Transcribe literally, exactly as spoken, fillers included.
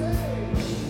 Hey!